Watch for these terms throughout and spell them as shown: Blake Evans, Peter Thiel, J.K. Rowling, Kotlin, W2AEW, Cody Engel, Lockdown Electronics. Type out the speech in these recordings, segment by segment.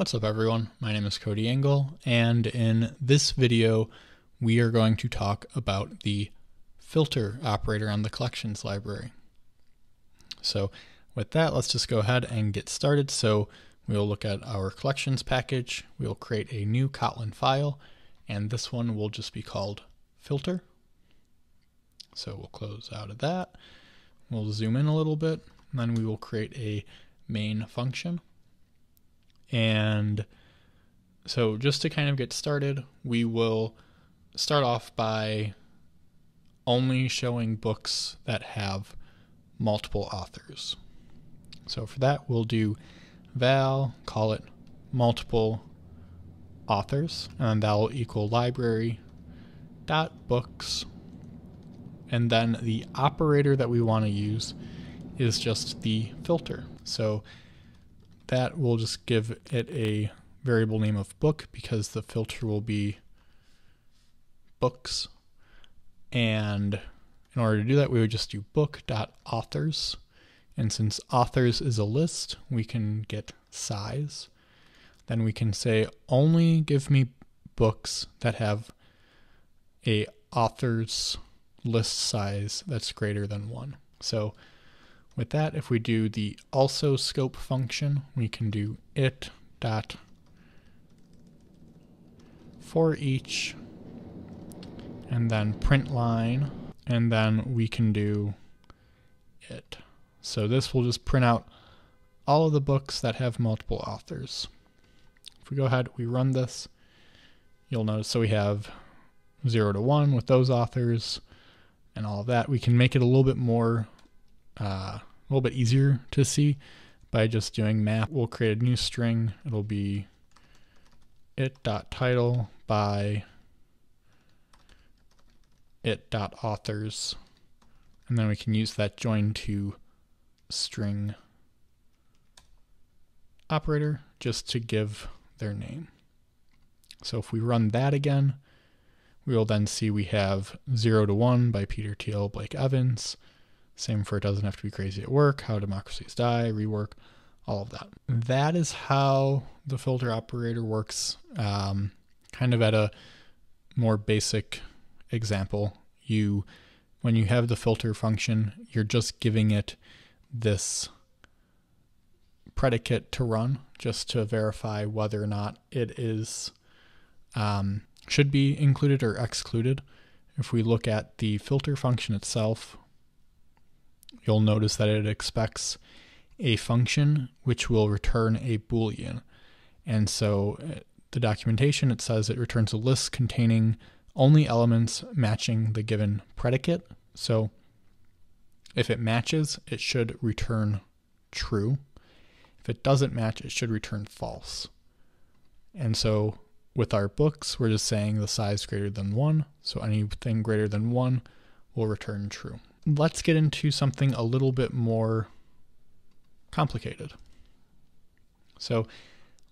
What's up everyone, my name is Cody Engel, and in this video we are going to talk about the filter operator on the collections library. So with that, let's just go ahead and get started. So we'll look at our collections package, we'll create a new Kotlin file, and this one will just be called filter. So we'll close out of that, we'll zoom in a little bit, and then we will create a main function. And so just to kind of get started, we will start off by only showing books that have multiple authors. So for that, we'll do val, call it multiple authors, and that will equal library.books. And then the operator that we want to use is just the filter. So that will just give it a variable name of book, because the filter will be books. And in order to do that, we would just do book.authors. And since authors is a list, we can get size. Then we can say only give me books that have a authors list size that's greater than 1. So with that, if we do the also scope function, we can do it dot for each, and then print line, and then we can do it. So this will just print out all of the books that have multiple authors. If we go ahead, we run this, you'll notice so we have 0 to 1 with those authors and all of that. We can make it a little bit more a little bit easier to see by just doing map. We'll create a new string. It'll be it.title by it.authors. And then we can use that join to string operator just to give their name. So if we run that again, we will then see we have 0 to 1 by Peter Thiel, Blake Evans. Same for It Doesn't Have to Be Crazy at Work, How Democracies Die, Rework, all of that. That is how the filter operator works, kind of at a more basic example. When you have the filter function, you're just giving it this predicate to run just to verify whether or not it is should be included or excluded. If we look at the filter function itself, you'll notice that it expects a function which will return a Boolean. And so the documentation, it says it returns a list containing only elements matching the given predicate. So if it matches, it should return true. If it doesn't match, it should return false. And so with our books, we're just saying the size greater than 1. So anything greater than 1 will return true. Let's get into something a little bit more complicated. So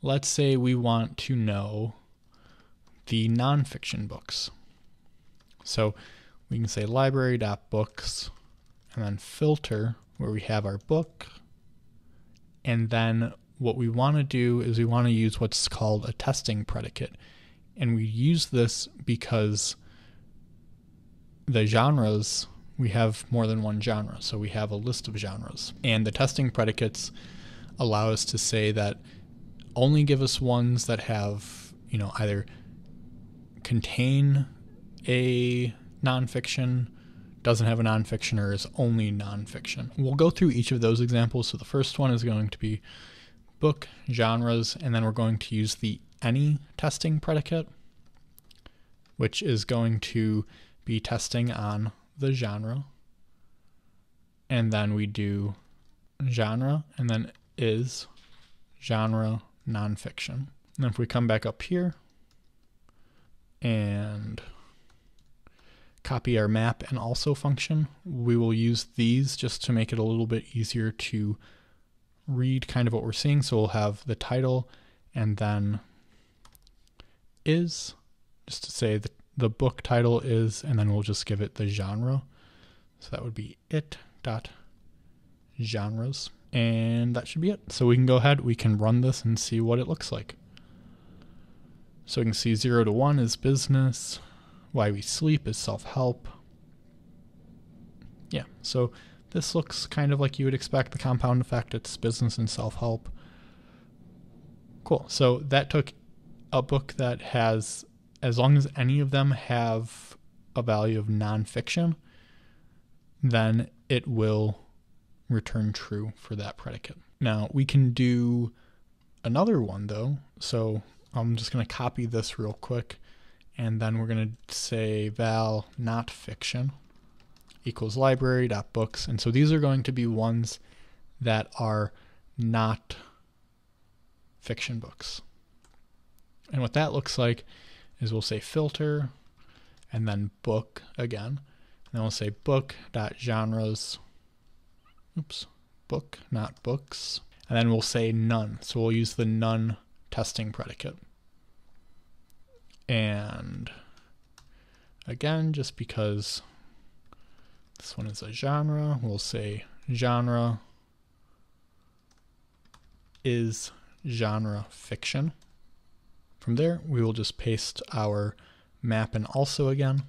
let's say we want to know the nonfiction books. So we can say library.books and then filter, where we have our book. And then what we want to do is we want to use what's called a testing predicate. And we use this because the genres, we have more than one genre, so we have a list of genres. And the testing predicates allow us to say that only give us ones that have, you know, either contain a nonfiction, doesn't have a nonfiction, or is only nonfiction. We'll go through each of those examples. So the first one is going to be book, genres, and then we're going to use the any testing predicate, which is going to be testing on the genre, and then we do genre, and then is genre nonfiction. And if we come back up here and copy our map and also function, we will use these just to make it a little bit easier to read kind of what we're seeing. So we'll have the title and then is, just to say that the book title is, and then we'll just give it the genre. So that would be it dot genres. And that should be it. So we can go ahead, we can run this and see what it looks like. So we can see 0 to 1 is business, why we sleep is self-help. Yeah, so this looks kind of like you would expect, the compound effect, it's business and self-help. Cool, so that took a book that has, as long as any of them have a value of nonfiction, then it will return true for that predicate. Now we can do another one though. So I'm just going to copy this real quick, and then we're going to say val not fiction equals library.books. And so these are going to be ones that are not fiction books. And what that looks like is we'll say filter and then book again. And then we'll say book.genres. Oops, book, not books. And then we'll say none. So we'll use the none testing predicate. And again, just because this one is a genre, we'll say genre is genre fiction. From there, we will just paste our map and also again,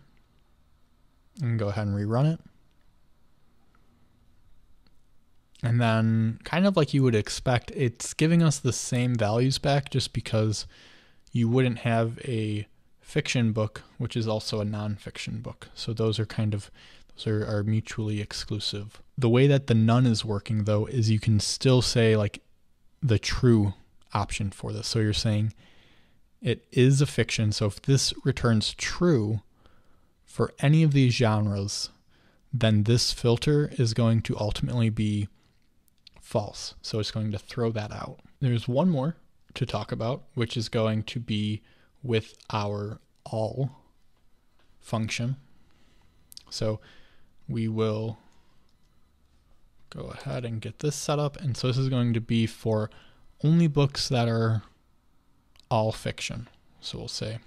and go ahead and rerun it. And then kind of like you would expect, it's giving us the same values back just because you wouldn't have a fiction book, which is also a nonfiction book. So those are kind of, those are mutually exclusive. The way that the none is working though, is you can still say like the true option for this. So you're saying it is a fiction. So if this returns true for any of these genres, then this filter is going to ultimately be false. So it's going to throw that out. There's one more to talk about, which is going to be with our all function. So we will go ahead and get this set up. And so this is going to be for only books that are all fiction. So we'll say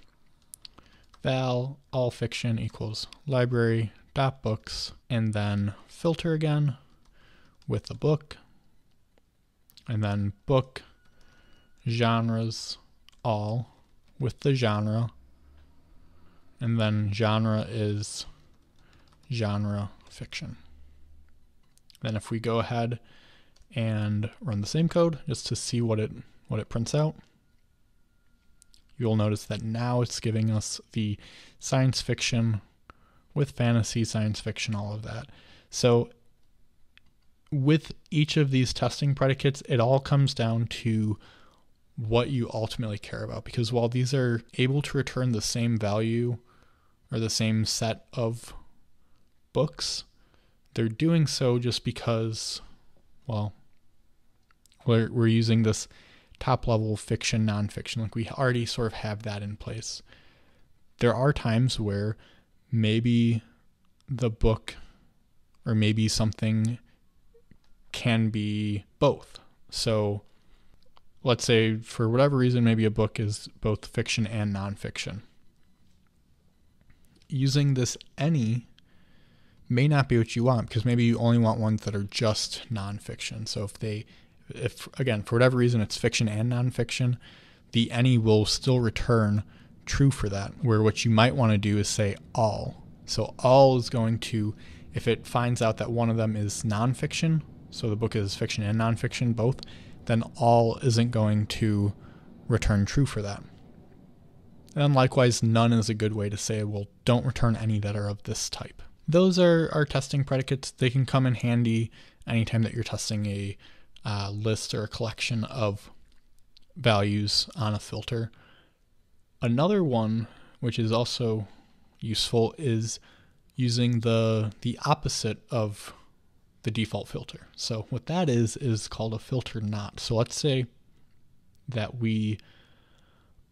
val all fiction equals library.books and then filter again with the book and then book genres all with the genre, and then genre is genre fiction. Then if we go ahead and run the same code just to see what it prints out, you'll notice that now it's giving us the science fiction with fantasy, science fiction, all of that. So with each of these testing predicates, it all comes down to what you ultimately care about, because while these are able to return the same value or the same set of books, they're doing so just because, well, we're using this top level fiction, nonfiction, like we already sort of have that in place. There are times where maybe the book or maybe something can be both. So let's say for whatever reason, maybe a book is both fiction and nonfiction. Using this any may not be what you want, because maybe you only want ones that are just nonfiction. So if again, for whatever reason, it's fiction and nonfiction, the any will still return true for that, where what you might want to do is say all. So all is going to, if it finds out that one of them is nonfiction, so the book is fiction and nonfiction both, then all isn't going to return true for that. And then likewise, none is a good way to say, well, don't return any that are of this type. Those are our testing predicates. They can come in handy anytime that you're testing a list or a collection of values on a filter. Another one, which is also useful, is using the opposite of the default filter. So what that is called a filter not. So let's say that we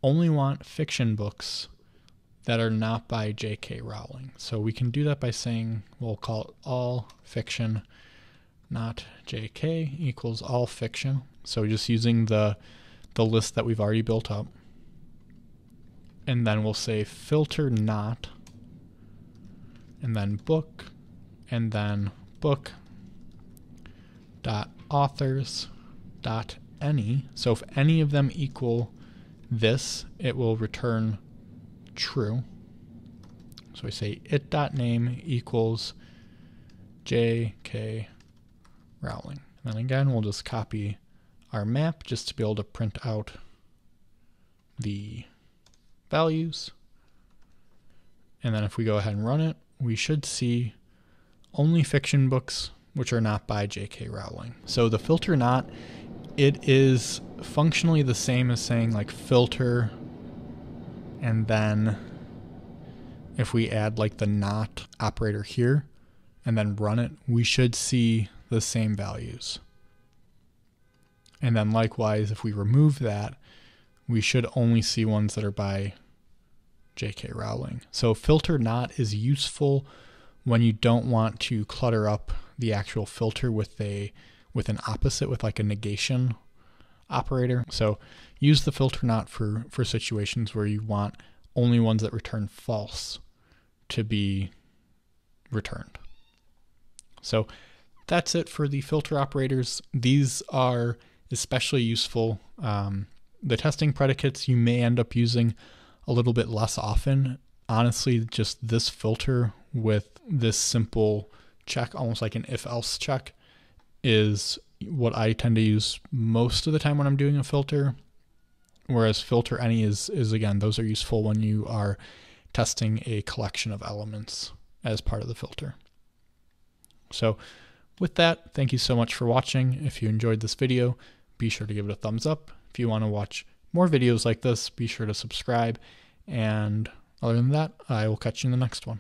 only want fiction books that are not by J.K. Rowling. So we can do that by saying, we'll call it all fiction not JK equals all fiction. So just using the list that we've already built up. And then we'll say filter not, and then book dot authors.any. So if any of them equal this, it will return true. So we say it.name equals J.K. Rowling. And then again, we'll just copy our map just to be able to print out the values. And then if we go ahead and run it, we should see only fiction books which are not by J.K. Rowling. So the filter not, it is functionally the same as saying like filter, and then if we add like the not operator here and then run it, we should see the same values. And then likewise, if we remove that, we should only see ones that are by J.K. Rowling. So filter not is useful when you don't want to clutter up the actual filter with an opposite, with like a negation operator. So use the filter not for situations where you want only ones that return false to be returned. So that's it for the filter operators. These are especially useful. The testing predicates you may end up using a little bit less often. Honestly, just this filter with this simple check, almost like an if-else check, is what I tend to use most of the time when I'm doing a filter. Whereas filter any is again, those are useful when you are testing a collection of elements as part of the filter. So with that, thank you so much for watching. If you enjoyed this video, be sure to give it a thumbs up. If you want to watch more videos like this, be sure to subscribe. And other than that, I will catch you in the next one.